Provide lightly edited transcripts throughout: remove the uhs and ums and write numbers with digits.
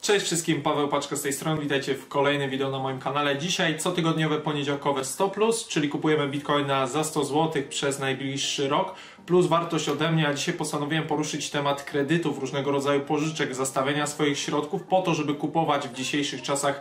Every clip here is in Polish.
Cześć wszystkim, Paweł Paczka z tej strony, witajcie w kolejnym wideo na moim kanale. Dzisiaj cotygodniowe poniedziałkowe 100+, czyli kupujemy Bitcoina za 100 zł przez najbliższy rok, plus wartość ode mnie, a dzisiaj postanowiłem poruszyć temat kredytów, różnego rodzaju pożyczek, zastawienia swoich środków po to, żeby kupować w dzisiejszych czasach,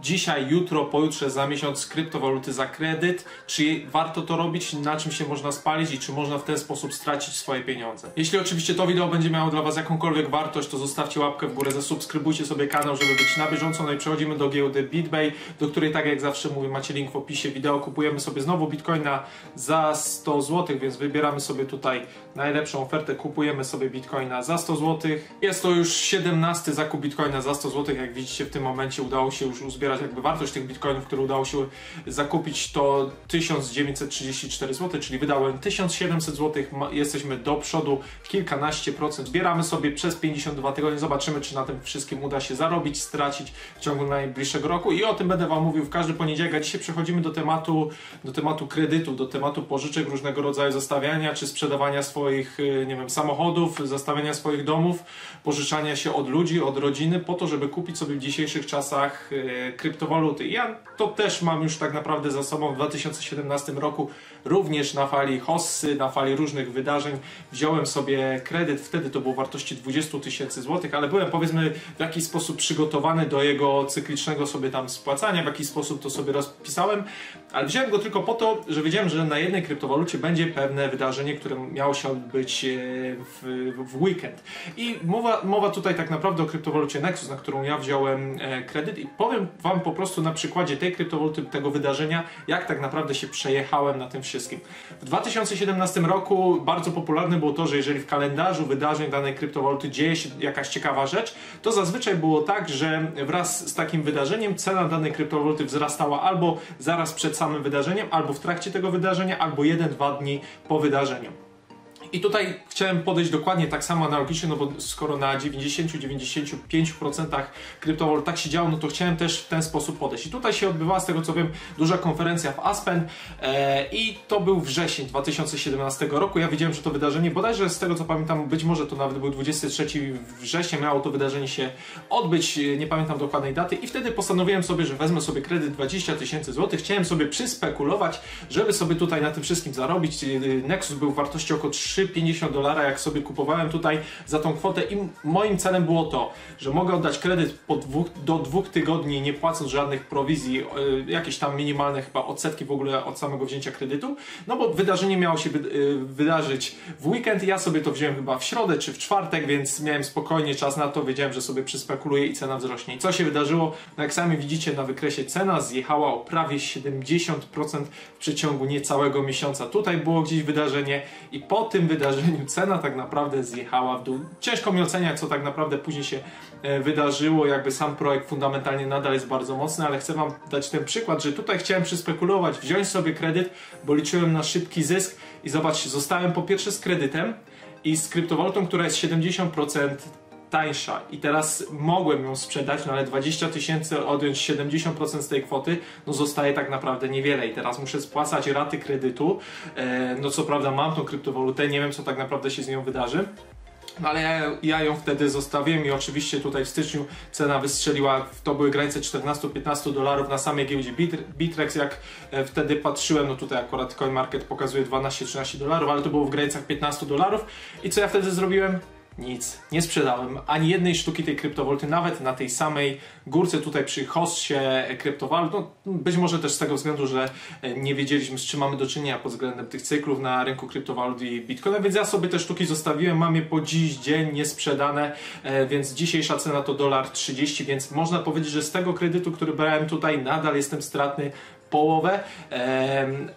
dzisiaj, jutro, pojutrze, za miesiąc kryptowaluty za kredyt. Czy warto to robić, na czym się można spalić i czy można w ten sposób stracić swoje pieniądze. Jeśli oczywiście to wideo będzie miało dla Was jakąkolwiek wartość, to zostawcie łapkę w górę, zasubskrybujcie sobie kanał, żeby być na bieżąco. No i przechodzimy do giełdy BitBay, do której, tak jak zawsze mówię, macie link w opisie wideo. Kupujemy sobie znowu Bitcoina za 100 zł, więc wybieramy sobie tutaj najlepszą ofertę. Kupujemy sobie Bitcoina za 100 zł. Jest to już 17. zakup Bitcoina za 100 zł. Jak widzicie, w tym momencie udało się już uzbierać jakby wartość tych Bitcoinów, które udało się zakupić, to 1934 zł, czyli wydałem 1700 zł. Jesteśmy do przodu kilkanaście procent. Zbieramy sobie przez 52 tygodnie. Zobaczymy, czy na tym wszystkim uda się zarobić, stracić w ciągu najbliższego roku i o tym będę Wam mówił w każdy poniedziałek. A dzisiaj przechodzimy do tematu kredytu, do tematu pożyczek, różnego rodzaju zastawiania, czy sprzedawania swoich, nie wiem, samochodów, zastawiania swoich domów, pożyczania się od ludzi, od rodziny po to, żeby kupić sobie w dzisiejszych czasach kryptowaluty. Ja to też mam już tak naprawdę za sobą. W 2017 roku również na fali hossy, na fali różnych wydarzeń wziąłem sobie kredyt. Wtedy to było wartości 20 tysięcy złotych, ale byłem, powiedzmy, w jakiś sposób przygotowany do jego cyklicznego sobie tam spłacania, w jakiś sposób to sobie rozpisałem, ale wziąłem go tylko po to, że wiedziałem, że na jednej kryptowalucie będzie pewne wydarzenie, które miało się odbyć w weekend. I mowa tutaj tak naprawdę o kryptowalucie Nexus, na którą ja wziąłem kredyt i powiem Wam po prostu na przykładzie tej kryptowaluty, tego wydarzenia, jak tak naprawdę się przejechałem na tym wszystkim. W 2017 roku bardzo popularne było to, że jeżeli w kalendarzu wydarzeń danej kryptowaluty dzieje się jakaś ciekawa rzecz, to zazwyczaj było tak, że wraz z takim wydarzeniem cena danej kryptowaluty wzrastała albo zaraz przed samym wydarzeniem, albo w trakcie tego wydarzenia, albo 1-2 dni po wydarzeniu. I tutaj chciałem podejść dokładnie tak samo analogicznie, no bo skoro na 90-95% kryptowalut tak się działo, no to chciałem też w ten sposób podejść. I tutaj się odbywała, z tego co wiem, duża konferencja w Aspen i to był wrzesień 2017 roku. Ja wiedziałem, że to wydarzenie, bodajże z tego co pamiętam, być może to nawet był 23 września, miało to wydarzenie się odbyć, nie pamiętam dokładnej daty i wtedy postanowiłem sobie, że wezmę sobie kredyt 20 tysięcy złotych. Chciałem sobie przyspekulować, żeby sobie tutaj na tym wszystkim zarobić. Nexus był w wartości około $3,50, jak sobie kupowałem tutaj za tą kwotę i moim celem było to, że mogę oddać kredyt do dwóch tygodni, nie płacąc żadnych prowizji, jakieś tam minimalne chyba odsetki w ogóle od samego wzięcia kredytu, no bo wydarzenie miało się wydarzyć w weekend, ja sobie to wziąłem chyba w środę czy w czwartek, więc miałem spokojnie czas na to, wiedziałem, że sobie przyspekuluję i cena wzrośnie. I co się wydarzyło? No jak sami widzicie na wykresie, cena zjechała o prawie 70% w przeciągu niecałego miesiąca. Tutaj było gdzieś wydarzenie i po tym wydarzeniu cena tak naprawdę zjechała w dół. Ciężko mi oceniać, co tak naprawdę później się wydarzyło, jakby sam projekt fundamentalnie nadal jest bardzo mocny, ale chcę Wam dać ten przykład, że tutaj chciałem przyspekulować, wziąć sobie kredyt, bo liczyłem na szybki zysk i zobaczcie, zostałem po pierwsze z kredytem i z kryptowalutą, która jest 70% tańsza i teraz mogłem ją sprzedać, no ale 20 tysięcy odjąć 70% z tej kwoty, no zostaje tak naprawdę niewiele i teraz muszę spłacać raty kredytu, no co prawda mam tą kryptowalutę, nie wiem co tak naprawdę się z nią wydarzy, no ale ja ją wtedy zostawiłem i oczywiście tutaj w styczniu cena wystrzeliła, to były granice $14-15 na samej giełdzie Bittrex, jak wtedy patrzyłem, no tutaj akurat CoinMarket pokazuje $12-13, ale to było w granicach $15 i co ja wtedy zrobiłem? Nic, nie sprzedałem ani jednej sztuki tej kryptowaluty, nawet na tej samej górce tutaj przy hossie kryptowalut, no, być może też z tego względu, że nie wiedzieliśmy z czym mamy do czynienia pod względem tych cyklów na rynku kryptowalut i Bitcoina, więc ja sobie te sztuki zostawiłem, mam je po dziś dzień niesprzedane, więc dzisiejsza cena to $1,30, więc można powiedzieć, że z tego kredytu, który brałem tutaj, nadal jestem stratny połowę,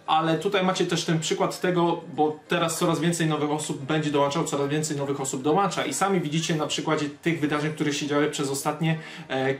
ale tutaj macie też ten przykład tego, bo teraz coraz więcej nowych osób będzie dołączało, coraz więcej nowych osób dołącza i sami widzicie na przykładzie tych wydarzeń, które się działy przez ostatnie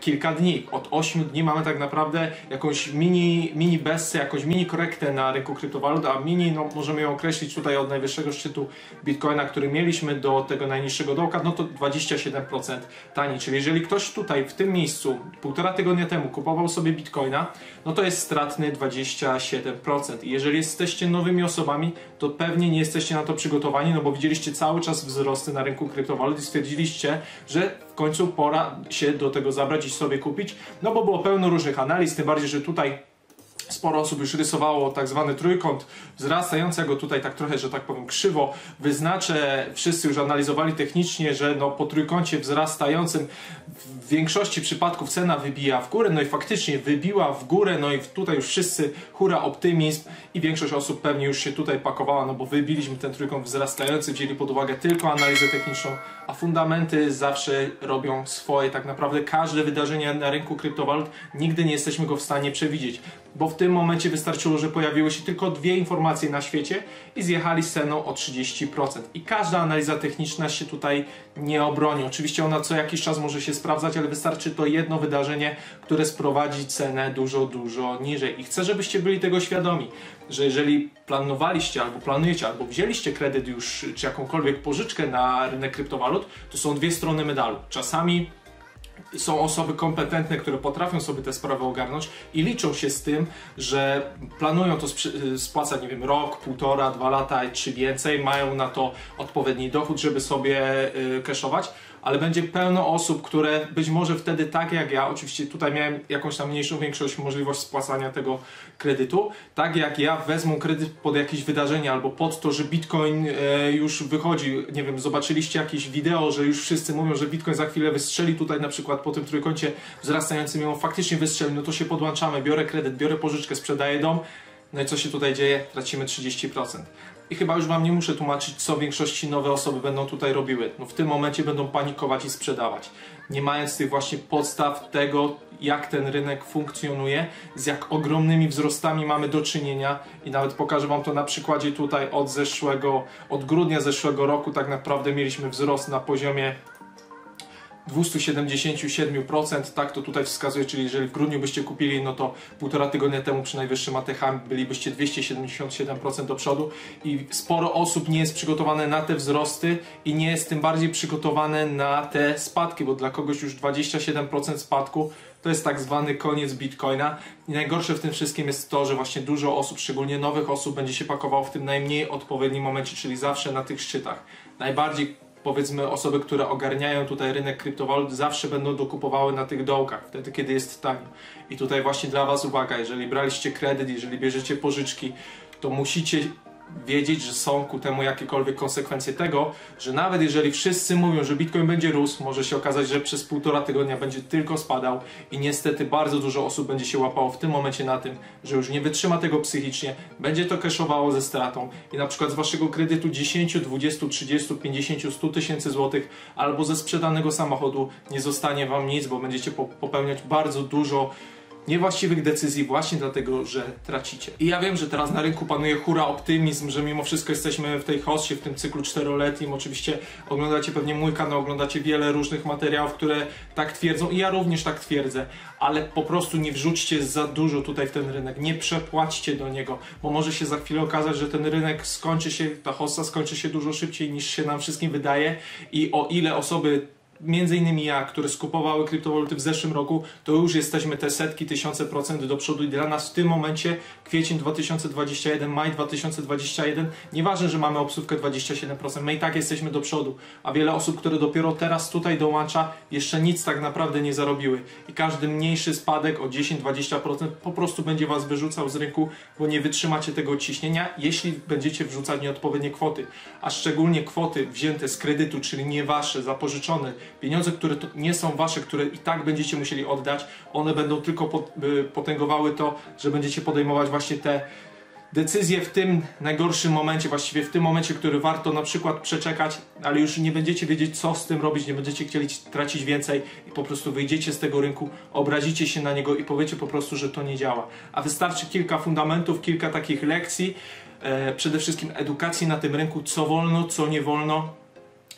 kilka dni. Od 8 dni mamy tak naprawdę jakąś mini bessę, jakąś mini korektę na rynku kryptowalut, a mini, no możemy ją określić tutaj od najwyższego szczytu Bitcoina, który mieliśmy do tego najniższego dołka, no to 27% taniej, czyli jeżeli ktoś tutaj w tym miejscu 1,5 tygodnia temu kupował sobie Bitcoina, no to jest stratny ceny 27%. I jeżeli jesteście nowymi osobami, to pewnie nie jesteście na to przygotowani, no bo widzieliście cały czas wzrosty na rynku kryptowalut i stwierdziliście, że w końcu pora się do tego zabrać i sobie kupić, no bo było pełno różnych analiz, tym bardziej, że tutaj sporo osób już rysowało tak zwany trójkąt wzrastający, ja go tutaj tak trochę, że tak powiem, krzywo wyznaczę. Wszyscy już analizowali technicznie, że no po trójkącie wzrastającym w większości przypadków cena wybija w górę, no i faktycznie wybiła w górę, no i tutaj już wszyscy hura optymizm i większość osób pewnie już się tutaj pakowała, no bo wybiliśmy ten trójkąt wzrastający, wzięli pod uwagę tylko analizę techniczną, a fundamenty zawsze robią swoje. Tak naprawdę każde wydarzenie na rynku kryptowalut nigdy nie jesteśmy go w stanie przewidzieć, bo w tym momencie wystarczyło, że pojawiły się tylko dwie informacje na świecie i zjechali z ceną o 30%. I każda analiza techniczna się tutaj nie obroni. Oczywiście ona co jakiś czas może się sprawdzać, ale wystarczy to jedno wydarzenie, które sprowadzi cenę dużo, dużo niżej. I chcę, żebyście byli tego świadomi, że jeżeli planowaliście albo planujecie, albo wzięliście kredyt już, czy jakąkolwiek pożyczkę na rynek kryptowalut, to są dwie strony medalu. Czasami są osoby kompetentne, które potrafią sobie te sprawy ogarnąć i liczą się z tym, że planują to spłacać, nie wiem, rok, półtora, 2 lata czy więcej, mają na to odpowiedni dochód, żeby sobie cashować, ale będzie pełno osób, które być może wtedy tak jak ja, oczywiście tutaj miałem jakąś tam mniejszą większość możliwość spłacania tego kredytu, tak jak ja wezmą kredyt pod jakieś wydarzenie albo pod to, że Bitcoin już wychodzi, nie wiem, zobaczyliście jakieś wideo, że już wszyscy mówią, że Bitcoin za chwilę wystrzeli, tutaj na przykład po tym trójkącie wzrastającym ją faktycznie wystrzeli, no to się podłączamy, biorę kredyt, biorę pożyczkę, sprzedaję dom, no i co się tutaj dzieje? Tracimy 30%. I chyba już Wam nie muszę tłumaczyć, co w większości nowe osoby będą tutaj robiły. No w tym momencie będą panikować i sprzedawać, nie mając tych właśnie podstaw tego, jak ten rynek funkcjonuje, z jak ogromnymi wzrostami mamy do czynienia i nawet pokażę Wam to na przykładzie tutaj od grudnia zeszłego roku tak naprawdę mieliśmy wzrost na poziomie 277%, tak to tutaj wskazuje, czyli jeżeli w grudniu byście kupili, no to 1,5 tygodnia temu przy najwyższym ATH bylibyście 277% do przodu i sporo osób nie jest przygotowane na te wzrosty i nie jest tym bardziej przygotowane na te spadki, bo dla kogoś już 27% spadku to jest tak zwany koniec Bitcoina i najgorsze w tym wszystkim jest to, że właśnie dużo osób, szczególnie nowych osób, będzie się pakowało w tym najmniej odpowiednim momencie, czyli zawsze na tych szczytach. Najbardziej, powiedzmy, osoby, które ogarniają tutaj rynek kryptowalut, zawsze będą dokupowały na tych dołkach, wtedy kiedy jest tanio. I tutaj właśnie dla Was uwaga, jeżeli braliście kredyt, jeżeli bierzecie pożyczki, to musicie wiedzieć, że są ku temu jakiekolwiek konsekwencje tego, że nawet jeżeli wszyscy mówią, że Bitcoin będzie rósł, może się okazać, że przez 1,5 tygodnia będzie tylko spadał i niestety bardzo dużo osób będzie się łapało w tym momencie na tym, że już nie wytrzyma tego psychicznie, będzie to cashowało ze stratą i na przykład z Waszego kredytu 10, 20, 30, 50, 100 tysięcy złotych albo ze sprzedanego samochodu nie zostanie Wam nic, bo będziecie popełniać bardzo dużo niewłaściwych decyzji właśnie dlatego, że tracicie. I ja wiem, że teraz na rynku panuje hura optymizm, że mimo wszystko jesteśmy w tej hossie, w tym cyklu 4-letnim. Oczywiście oglądacie pewnie mój kanał, oglądacie wiele różnych materiałów, które tak twierdzą i ja również tak twierdzę, ale po prostu nie wrzućcie za dużo tutaj w ten rynek, nie przepłaćcie do niego, bo może się za chwilę okazać, że ten rynek skończy się, ta hossa skończy się dużo szybciej niż się nam wszystkim wydaje i o ile osoby, między innymi ja, które skupowały kryptowaluty w zeszłym roku, to już jesteśmy te setki, tysiące procent do przodu i dla nas w tym momencie kwiecień 2021, maj 2021, nieważne, że mamy obsówkę 27%, my i tak jesteśmy do przodu, a wiele osób, które dopiero teraz tutaj dołącza, jeszcze nic tak naprawdę nie zarobiły i każdy mniejszy spadek o 10-20% po prostu będzie Was wyrzucał z rynku, bo nie wytrzymacie tego ciśnienia, jeśli będziecie wrzucać nieodpowiednie kwoty, a szczególnie kwoty wzięte z kredytu, czyli nie Wasze, zapożyczone, pieniądze, które to nie są Wasze, które i tak będziecie musieli oddać, one będą tylko potęgowały to, że będziecie podejmować właśnie te decyzje w tym najgorszym momencie, właściwie w tym momencie, który warto na przykład przeczekać, ale już nie będziecie wiedzieć, co z tym robić, nie będziecie chcieli tracić więcej i po prostu wyjdziecie z tego rynku, obrazicie się na niego i powiecie po prostu, że to nie działa. A wystarczy kilka fundamentów, kilka takich lekcji, przede wszystkim edukacji na tym rynku, co wolno, co nie wolno,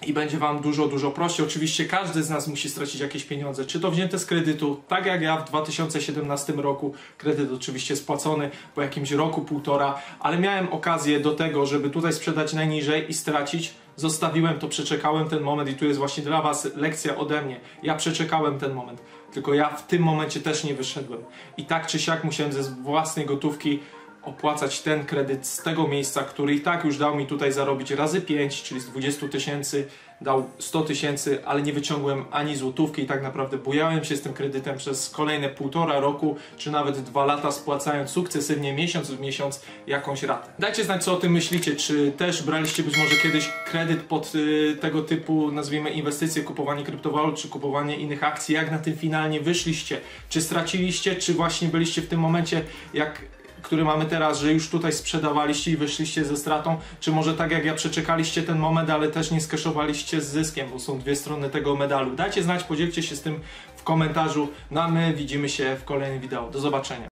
i będzie Wam dużo, dużo prościej. Oczywiście każdy z nas musi stracić jakieś pieniądze, czy to wzięte z kredytu, tak jak ja w 2017 roku, kredyt oczywiście spłacony po jakimś roku, półtora, ale miałem okazję do tego, żeby tutaj sprzedać najniżej i stracić zostawiłem to, przeczekałem ten moment i tu jest właśnie dla was lekcja ode mnie. Ja przeczekałem ten moment, tylko ja w tym momencie też nie wyszedłem. I tak czy siak musiałem ze własnej gotówki opłacać ten kredyt z tego miejsca, który i tak już dał mi tutaj zarobić razy 5, czyli z 20 tysięcy dał 100 tysięcy, ale nie wyciągłem ani złotówki i tak naprawdę bujałem się z tym kredytem przez kolejne 1,5 roku, czy nawet 2 lata, spłacając sukcesywnie miesiąc w miesiąc jakąś ratę. Dajcie znać, co o tym myślicie, czy też braliście być może kiedyś kredyt pod tego typu, nazwijmy, inwestycje, kupowanie kryptowalut, czy kupowanie innych akcji, jak na tym finalnie wyszliście, czy straciliście, czy właśnie byliście w tym momencie, jak który mamy teraz, że już tutaj sprzedawaliście i wyszliście ze stratą, czy może tak jak ja przeczekaliście ten moment, ale też nie skeszowaliście z zyskiem, bo są dwie strony tego medalu. Dajcie znać, podzielcie się z tym w komentarzu, no a my widzimy się w kolejnym wideo. Do zobaczenia.